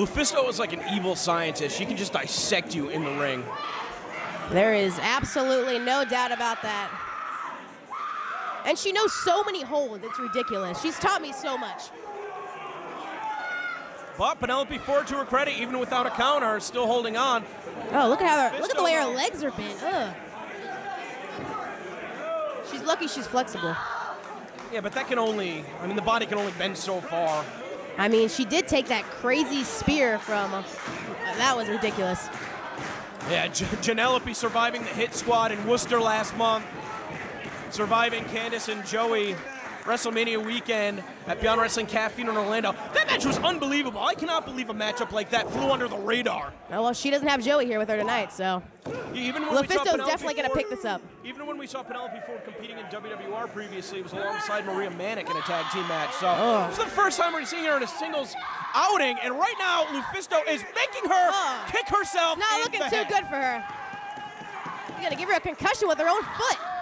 LuFisto is like an evil scientist. She can just dissect you in the ring. There is absolutely no doubt about that. And she knows so many holds, it's ridiculous. She's taught me so much. But Penelope Ford, to her credit, even without a counter, is still holding on. Oh, look at how her, look at the way her legs are bent. Ugh. She's lucky she's flexible. Yeah, but that can only, I mean, the body can only bend so far. I mean, she did take that crazy spear from, that was ridiculous. Yeah, Janellope surviving the hit squad in Worcester last month. Surviving Candice and Joey WrestleMania weekend at Beyond Wrestling Cafe in Orlando. That match was unbelievable. I cannot believe a matchup like that flew under the radar. Oh, well, she doesn't have Joey here with her tonight, so. LuFisto's definitely going to pick this up. Even when we saw Penelope Ford competing in WWR previously, it was alongside Maria Manik in a tag team match. So it's the first time we're seeing her in a singles outing, and right now LuFisto is making her kick herself. Not looking too good for her. You're going to give her a concussion with her own foot.